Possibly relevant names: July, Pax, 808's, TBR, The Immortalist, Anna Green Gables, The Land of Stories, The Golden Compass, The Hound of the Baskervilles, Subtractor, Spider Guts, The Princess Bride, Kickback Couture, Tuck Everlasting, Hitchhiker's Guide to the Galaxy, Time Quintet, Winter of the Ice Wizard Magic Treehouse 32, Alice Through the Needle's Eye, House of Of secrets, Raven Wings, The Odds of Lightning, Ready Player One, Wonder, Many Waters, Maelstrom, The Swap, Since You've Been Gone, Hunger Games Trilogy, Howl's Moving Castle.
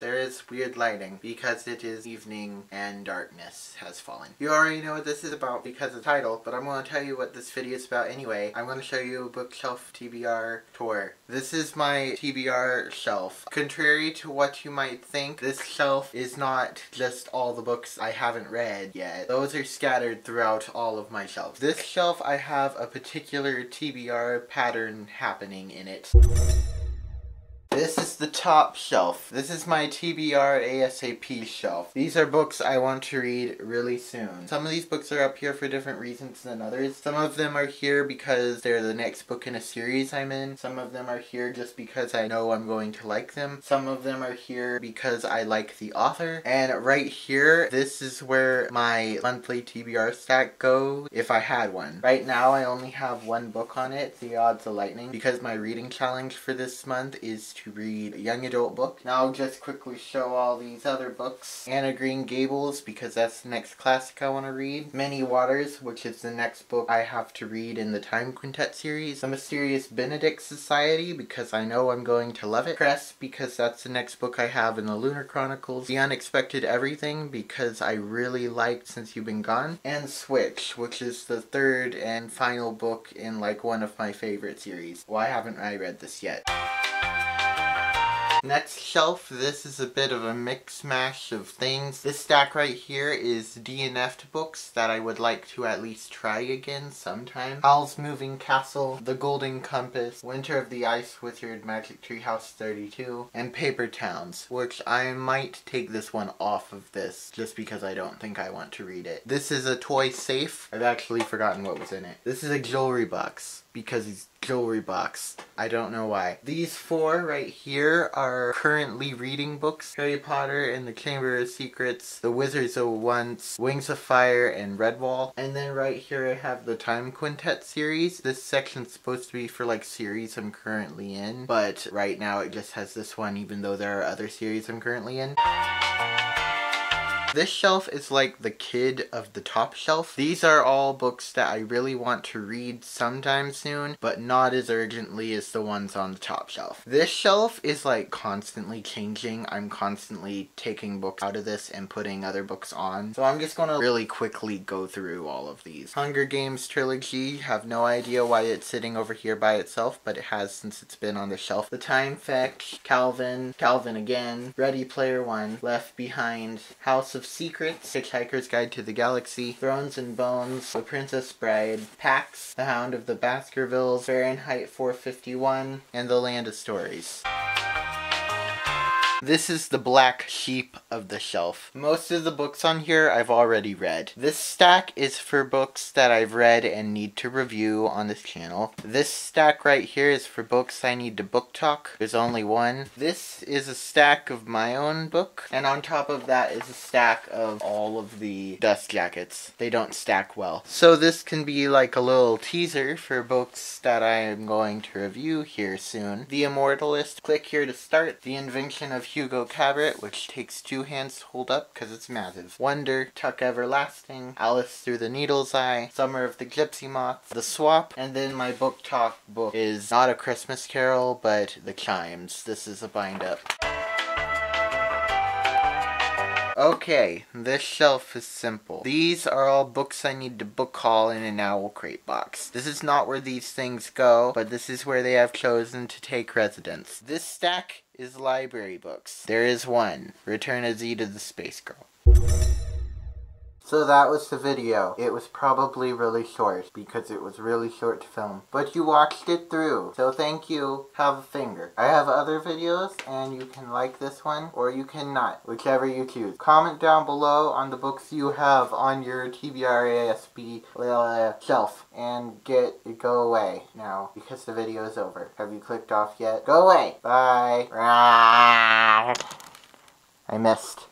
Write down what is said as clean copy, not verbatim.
There is weird lighting because it is evening and darkness has fallen. You already know what this is about because of the title, but I'm going to tell you what this video is about anyway. I'm going to show you a bookshelf TBR tour. This is my TBR shelf. Contrary to what you might think, this shelf is not just all the books I haven't read yet. Those are scattered throughout all of my shelves. This shelf, I have a particular TBR pattern happening in it. This is the top shelf. This is my TBR ASAP shelf. These are books I want to read really soon. Some of these books are up here for different reasons than others. Some of them are here because they're the next book in a series I'm in. Some of them are here just because I know I'm going to like them. Some of them are here because I like the author. And right here, this is where my monthly TBR stack goes if I had one. Right now, I only have one book on it, The Odds of Lightning, because my reading challenge for this month is to read a young adult book. Now I'll just quickly show all these other books. Anna Green Gables, because that's the next classic I want to read. Many Waters, which is the next book I have to read in the Time Quintet series. The Mysterious Benedict Society, because I know I'm going to love it. Press, because that's the next book I have in the Lunar Chronicles. The Unexpected Everything, because I really liked Since You've Been Gone. And Switch, which is the third and final book in like one of my favorite series. Why haven't I read this yet? Next shelf, this is a bit of a mix mash of things. This stack right here is DNF'd books that I would like to at least try again sometime. Howl's Moving Castle, The Golden Compass, Winter of the Ice Wizard Magic Treehouse 32, and Paper Towns, which I might take this one off of this just because I don't think I want to read it. This is a toy safe. I've actually forgotten what was in it. This is a jewelry box because he's jewelry box. I don't know why. These four right here are currently reading books. Harry Potter and the Chamber of Secrets, The Wizards of Once, Wings of Fire, and Redwall. And then right here I have the Time Quintet series. This section's supposed to be for like series I'm currently in, but right now it just has this one even though there are other series I'm currently in. This shelf is like the kid of the top shelf. These are all books that I really want to read sometime soon, but not as urgently as the ones on the top shelf. This shelf is like constantly changing. I'm constantly taking books out of this and putting other books on. So I'm just gonna really quickly go through all of these. Hunger Games Trilogy, have no idea why it's sitting over here by itself, but it has since it's been on the shelf. The Time Fetch, Calvin, Calvin again, Ready Player One, Left Behind, House of Secrets, Hitchhiker's Guide to the Galaxy, Thrones and Bones, The Princess Bride, Pax, The Hound of the Baskervilles, Fahrenheit 451, and The Land of Stories. This is the black sheep of the shelf. Most of the books on here I've already read. This stack is for books that I've read and need to review on this channel. This stack right here is for books I need to book talk. There's only one. This is a stack of my own book. And on top of that is a stack of all of the dust jackets. They don't stack well. So this can be like a little teaser for books that I am going to review here soon. The Immortalist, click here to start. The Invention of Hugo Cabret, which takes two hands to hold up because it's massive. Wonder, Tuck Everlasting, Alice Through the Needle's Eye, Summer of the Gypsy Moth, The Swap, and then my book talk book is not A Christmas Carol, but The Chimes. This is a bind up. Okay, this shelf is simple. These are all books I need to book haul in an owl crate box. This is not where these things go, but this is where they have chosen to take residence. This stack is library books. There is one, Return of Z to the Space Girl. So that was the video. It was probably really short because it was really short to film. But you watched it through, so thank you. Have a finger. I have other videos and you can like this one or you cannot, whichever you choose. Comment down below on the books you have on your TBRASB shelf and go away now because the video is over. Have you clicked off yet? Go away. Bye. I missed.